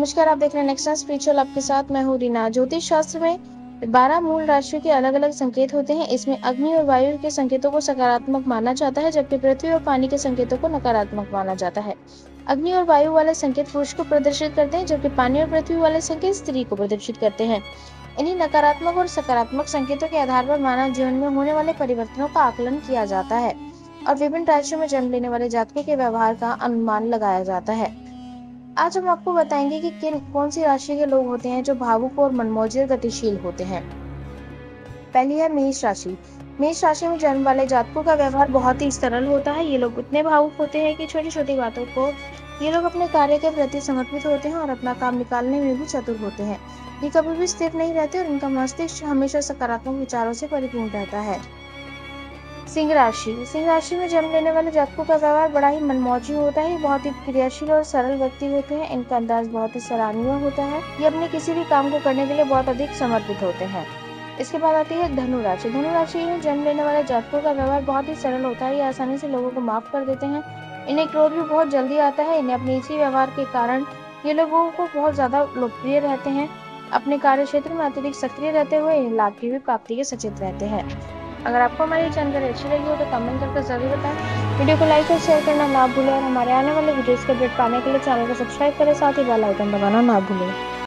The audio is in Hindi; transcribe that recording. नमस्कार, आप देख रहे हैं नेक्स्ट स्पिरिचुअल, आपके साथ मैं हूं रीना। ज्योतिष शास्त्र में 12 मूल राशियों के अलग अलग संकेत होते हैं। इसमें अग्नि और वायु के संकेतों को सकारात्मक माना जाता है, जबकि पृथ्वी और पानी के संकेतों को नकारात्मक माना जाता है। अग्नि और वायु वाले संकेत पुरुष को प्रदर्शित करते हैं, जबकि पानी और पृथ्वी वाले संकेत स्त्री को प्रदर्शित करते हैं। इन्हीं नकारात्मक और सकारात्मक संकेतों के आधार पर मानव जीवन में होने वाले परिवर्तनों का आकलन किया जाता है और विभिन्न राशियों में जन्म लेने वाले जातकों के व्यवहार का अनुमान लगाया जाता है। आज हम आपको बताएंगे कि कौन सी राशि के लोग होते हैं जो भावुक और मनमोजी गतिशील होते हैं। पहली है मेष राशि। मेष राशि में जन्म वाले जातकों का व्यवहार बहुत ही सरल होता है। ये लोग इतने भावुक होते हैं कि छोटी छोटी बातों को ये लोग अपने कार्य के प्रति समर्पित होते हैं और अपना काम निकालने में भी चतुर होते हैं। ये कभी भी स्थिर नहीं रहते और इनका मस्तिष्क हमेशा सकारात्मक विचारों से परिपूर्ण रहता है। सिंह राशि। सिंह राशि में जन्म लेने वाले जातकों का व्यवहार बड़ा ही मनमौजी होता है। बहुत ही क्रियाशील और सरल व्यक्ति होते हैं। इनका अंदाज बहुत ही सराहनीय होता है। ये अपने किसी भी काम को करने के लिए बहुत अधिक समर्पित होते हैं। इसके बाद आती है धनु राशि। धनु राशि में जन्म लेने वाले जातकों का व्यवहार बहुत ही सरल होता है। ये आसानी से लोगों को माफ कर देते हैं। इन्हें क्रोध भी बहुत जल्दी आता है। इन्हें अपने इसी व्यवहार के कारण ये लोगों को बहुत ज्यादा लोकप्रिय रहते हैं। अपने कार्य क्षेत्र में अत्यधिक सक्रिय रहते हुए इन्हें लाभ की भी प्राप्ति के सचेत रहते हैं। अगर आपको हमारी जानकारी अच्छी लगी हो तो कमेंट करके जरूर बताएं। वीडियो को लाइक और शेयर करना ना भूलें और हमारे आने वाले वीडियोस के अपडेट पाने के लिए चैनल को सब्सक्राइब करें, साथ ही बेल आइकन दबाना ना भूलें।